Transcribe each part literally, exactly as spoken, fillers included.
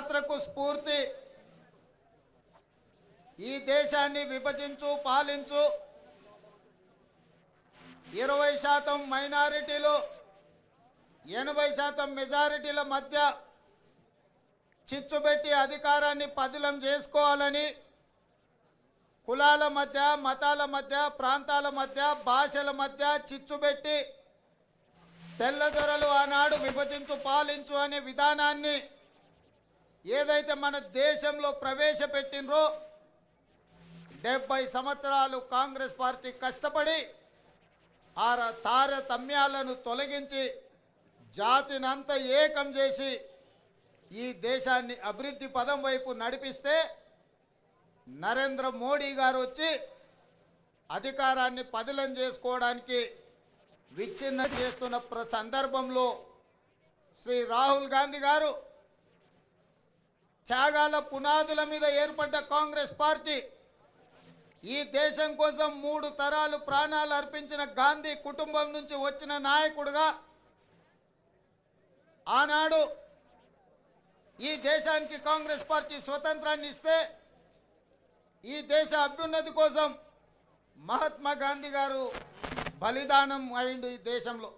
యాత్రకు స్ఫూర్తి ఈ దేశాన్ని విభజించు పాలించు ఇరవై శాతం మైనారిటీలు ఎనభై శాతం మెజారిటీల మధ్య చిచ్చుబెట్టి అధికారాన్ని పదిలం చేసుకోవాలని కులాల మధ్య మతాల మధ్య ప్రాంతాల మధ్య భాషల మధ్య చిచ్చుబెట్టి తెల్లదొరలు ఆనాడు విభజించు పాలించు అనే విధానాన్ని ఏదైతే మన దేశంలో ప్రవేశపెట్టినరో డెబ్బై సంవత్సరాలు కాంగ్రెస్ పార్టీ కష్టపడి ఆ తారతమ్యాలను తొలగించి జాతినంతా ఏకం చేసి ఈ దేశాన్ని అభివృద్ధి పదం వైపు నడిపిస్తే నరేంద్ర మోడీ గారు వచ్చి అధికారాన్ని పదిలం చేసుకోవడానికి విచ్ఛిన్నం చేస్తున్న సందర్భంలో శ్రీ రాహుల్ గాంధీ గారు త్యాగాల పునాదుల మీద ఏర్పడ్డ కాంగ్రెస్ పార్టీ ఈ దేశం కోసం మూడు తరాలు ప్రాణాలు అర్పించిన గాంధీ కుటుంబం నుంచి వచ్చిన నాయకుడుగా ఆనాడు ఈ దేశానికి కాంగ్రెస్ పార్టీ స్వతంత్రాన్ని ఇస్తే ఈ దేశ అభ్యున్నతి కోసం మహాత్మా గాంధీ గారు బలిదానం అయిండు ఈ దేశంలో.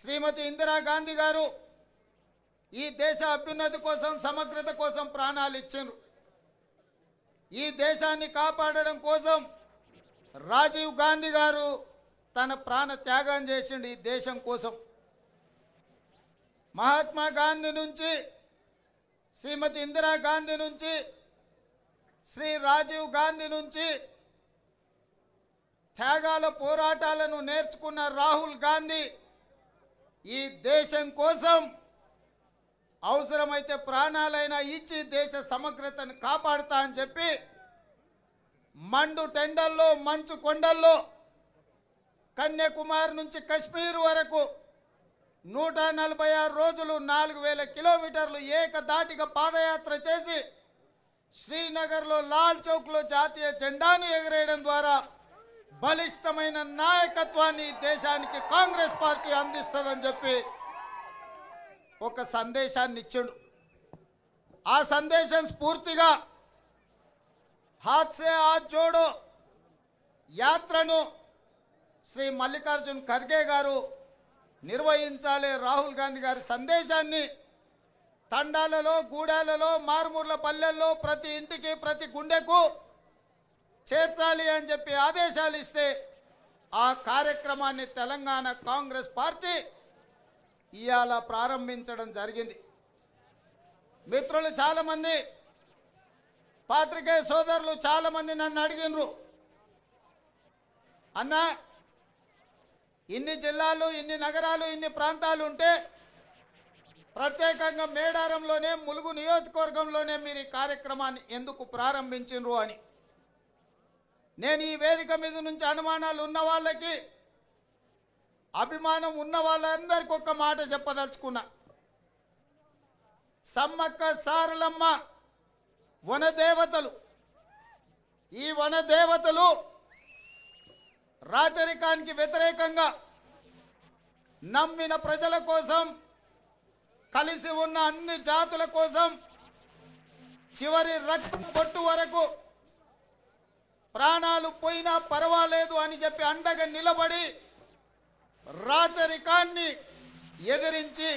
శ్రీమతి ఇందిరా గాంధీ గారు ఈ దేశ అభ్యున్నతి కోసం సమగ్రత కోసం ప్రాణాలు ఇచ్చిండ్రు. ఈ దేశాన్ని కాపాడడం కోసం రాజీవ్ గాంధీ గారు తన ప్రాణ త్యాగం చేసిండు ఈ దేశం కోసం. మహాత్మా గాంధీ నుంచి శ్రీమతి ఇందిరా గాంధీ నుంచి శ్రీ రాజీవ్ గాంధీ నుంచి త్యాగాల పోరాటాలను నేర్చుకున్న రాహుల్ గాంధీ ఈ దేశం కోసం అవసరమైతే ప్రాణాలైనా ఇచ్చి దేశ సమగ్రతను కాపాడుతా అని చెప్పి మండు టెండల్లో మంచు కొండల్లో కన్యాకుమారి నుంచి కశ్మీర్ వరకు నూట నలభై ఆరు రోజులు నాలుగు వేల కిలోమీటర్లు ఏకదాటిగా పాదయాత్ర చేసి శ్రీనగర్లో లాల్ చౌక్లో జాతీయ జెండాను ఎగరేయడం ద్వారా బలిష్టమైన నాయకత్వాన్ని దేశానికి కాంగ్రెస్ పార్టీ అందిస్తుందని చెప్పి ఒక సందేశాన్ని ఇచ్చాడు. ఆ సందేశం స్ఫూర్తిగా హాత్ సే హాత్ జోడో యాత్రను శ్రీ మల్లికార్జున్ ఖర్గే గారు నిర్వహించాలి. రాహుల్ గాంధీ గారి సందేశాన్ని తండాలలో గూడాలలో మారుమూర్ల పల్లెల్లో ప్రతి ఇంటికి ప్రతి గుండెకు చేర్చాలి అని చెప్పి ఆదేశాలు ఇస్తే ఆ కార్యక్రమాన్ని తెలంగాణ కాంగ్రెస్ పార్టీ ఇవాళ ప్రారంభించడం జరిగింది. మిత్రులు చాలామంది పాత్రికేయ సోదరులు చాలామంది నన్ను అడిగినరు, అన్న ఇన్ని జిల్లాలు ఇన్ని నగరాలు ఇన్ని ప్రాంతాలు ఉంటే ప్రత్యేకంగా మేడారంలోనే ములుగు నియోజకవర్గంలోనే మీరు ఈ కార్యక్రమాన్ని ఎందుకు ప్రారంభించినరు అని. నేను ఈ వేదిక మీద నుంచి అనుమానాలు ఉన్న వాళ్ళకి అభిమానం ఉన్న వాళ్ళందరికీ ఒక్క మాట చెప్పదలుచుకున్నా. సమ్మక్క సారలమ్మ వనదేవతలు. ఈ వనదేవతలు రాచరికానికి వ్యతిరేకంగా నమ్మిన ప్రజల కోసం కలిసి ఉన్న అన్ని జాతుల కోసం చివరి రక్తం బొట్టు వరకు ప్రాణాలు పోయినా పర్వాలేదు అని చెప్పి అండగా నిలబడి రాచరికాన్ని ఎదిరించి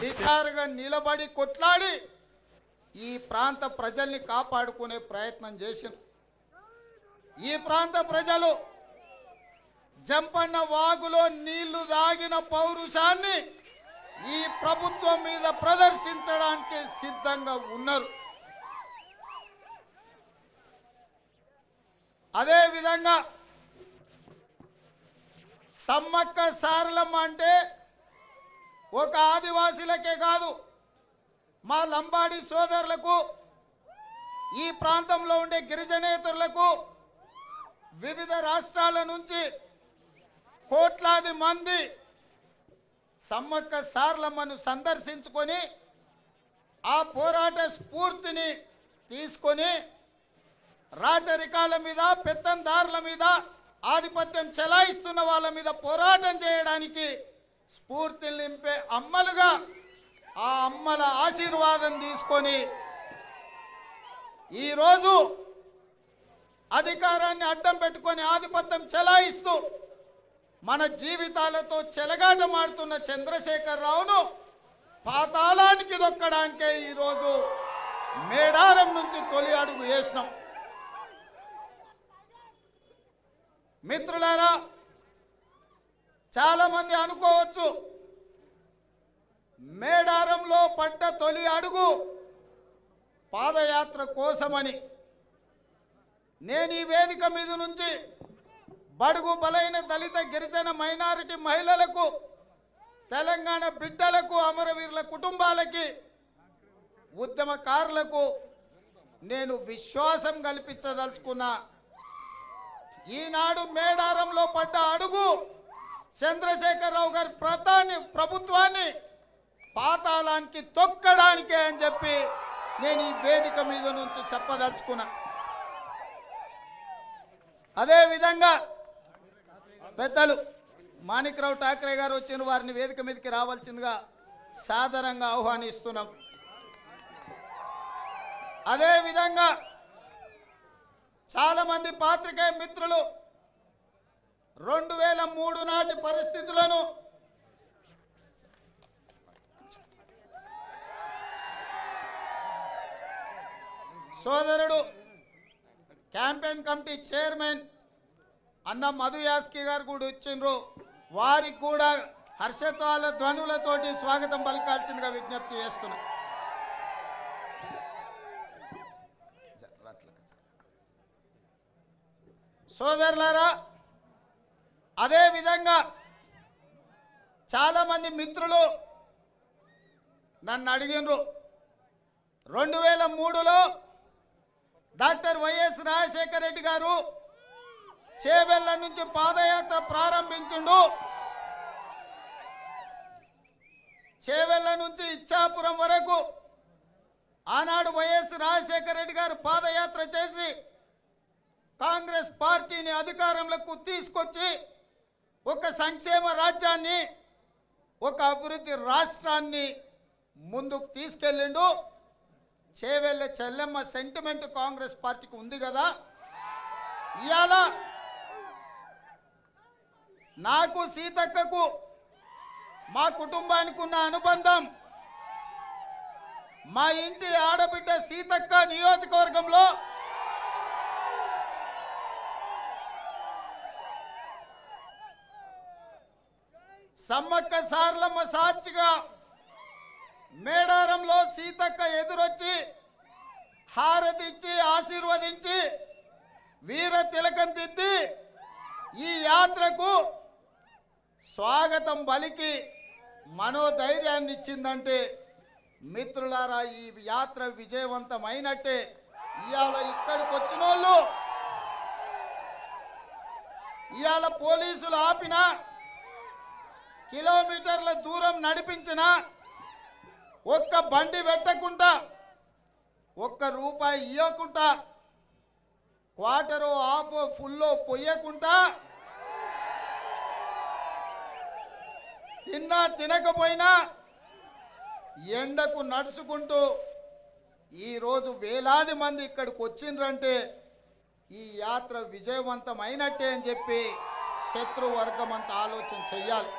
నిటారుగా నిలబడి కొట్లాడి ఈ ప్రాంత ప్రజల్ని కాపాడుకునే ప్రయత్నం చేసింది. ఈ ప్రాంత ప్రజలు జంపన్న వాగులో నీళ్లు తాగిన పౌరుషాన్ని ఈ ప్రభుత్వం మీద ప్రదర్శించడానికి సిద్ధంగా ఉన్నారు. అదేవిధంగా సమ్మక్క సారలమ్మ అంటే ఒక ఆదివాసీలకే కాదు, మా లంబాడి సోదరులకు ఈ ప్రాంతంలో ఉండే గిరిజనేతరులకు వివిధ రాష్ట్రాల నుంచి కోట్లాది మంది సమ్మక్క సారలమ్మను సందర్శించుకొని ఆ పోరాట స్ఫూర్తిని తీసుకొని రాచరికాల మీద పెత్తందారుల మీద ఆధిపత్యం చెలాయిస్తున్న వాళ్ళ మీద పోరాటం చేయడానికి స్ఫూర్తిని నింపే అమ్మలుగా ఆ అమ్మల ఆశీర్వాదం తీసుకొని ఈ రోజు అధికారాన్ని అడ్డం పెట్టుకొని ఆధిపత్యం చెలాయిస్తూ మన జీవితాలతో చెలగాటమాడుతున్న చంద్రశేఖర్ రావును పాతాళానికి దొక్కడానికే ఈ రోజు మేడారం నుంచి తొలి అడుగు వేసాం మిత్రులారా చాలా మంది అనుకోవచ్చు మేడారంలో పడ్డ తొలి అడుగు పాదయాత్ర కోసమని నేను ఈ వేదిక మీద నుంచి బడుగు బలైన దళిత గిరిజన మైనారిటీ మహిళలకు తెలంగాణ బిడ్డలకు అమరవీరుల కుటుంబాలకి ఉద్యమకారులకు నేను విశ్వాసం కల్పించదలుచుకున్నా ఈనాడు మేడారంలో పడ్డ అడుగు చంద్రశేఖర్ రావు గారి ప్రధాని ప్రభుత్వాన్ని పాతాళానికి తొక్కడానికే అని చెప్పి నేను ఈ వేదిక మీద నుంచి చెప్పదలుచుకున్నా అదే విధంగా పెద్దలు మాణిక్యరావు ఠాకరే గారు వచ్చిన వారిని వేదిక మీదకి రావాల్సిందిగా సాధారణంగా ఆహ్వానిస్తున్నాం అదే విధంగా చాలా మంది పాత్రికేయ మిత్రులు రెండు వేల మూడు నాటి పరిస్థితులను సోదరుడు క్యాంపెయిన్ కమిటీ చైర్మన్ అన్న మధు యాస్కి గారు కూడా వచ్చిండ్రు వారికి కూడా హర్షత్వాల ధ్వనులతోటి స్వాగతం పలకాల్సిందిగా విజ్ఞప్తి చేస్తున్నాం సోదరులారా అదే విధంగా చాలా మంది మిత్రులు నన్ను అడిగినరు రెండు వేల మూడులో డాక్టర్ వైఎస్ రాజశేఖర రెడ్డి గారు చేవెళ్ళ నుంచి పాదయాత్ర ప్రారంభించుండు చేవెళ్ళ నుంచి ఇచ్చాపురం వరకు ఆనాడు వైఎస్ రాజశేఖర రెడ్డి గారు పాదయాత్ర చేసి కాంగ్రెస్ పార్టీని అధికారంలోకి తీసుకొచ్చి ఒక సంక్షేమ రాజ్యాన్ని ఒక అభివృద్ధి రాష్ట్రాన్ని ముందుకు తీసుకెళ్ళిండు చేవెళ్ళ చెల్లెమ్మ సెంటిమెంట్ కాంగ్రెస్ పార్టీకి ఉంది కదా ఇవాళ నాకు సీతక్కకు మా కుటుంబానికి ఉన్న అనుబంధం మా ఇంటి ఆడబిడ్డ సీతక్క నియోజకవర్గంలో సమ్మక్క సారలమ్మ సాక్షిగా మేడారంలో సీతక్క ఎదురొచ్చి హారతిచ్చి ఆశీర్వదించి వీర తిలకం దిద్ది ఈ యాత్రకు స్వాగతం పలికి మనోధైర్యాన్ని ఇచ్చిందంటే మిత్రులారా ఈ యాత్ర విజయవంతమైనట్టే ఇవాళ ఇక్కడికి వచ్చిన వాళ్ళు ఇవాళ పోలీసులు ఆపినా కిలోమీటర్ల దూరం నడిపించిన ఒక్క బండి పెట్టకుండా ఒక్క రూపాయి ఇవ్వకుండా క్వార్టరో ఆఫో ఫుల్లో పొయ్యకుండా తిన్నా తినకపోయినా ఎండకు నడుచుకుంటూ ఈరోజు వేలాది మంది ఇక్కడికి వచ్చిండ్రంటే ఈ యాత్ర విజయవంతమైనట్టే అని చెప్పి శత్రువర్గం అంతా ఆలోచన చెయ్యాలి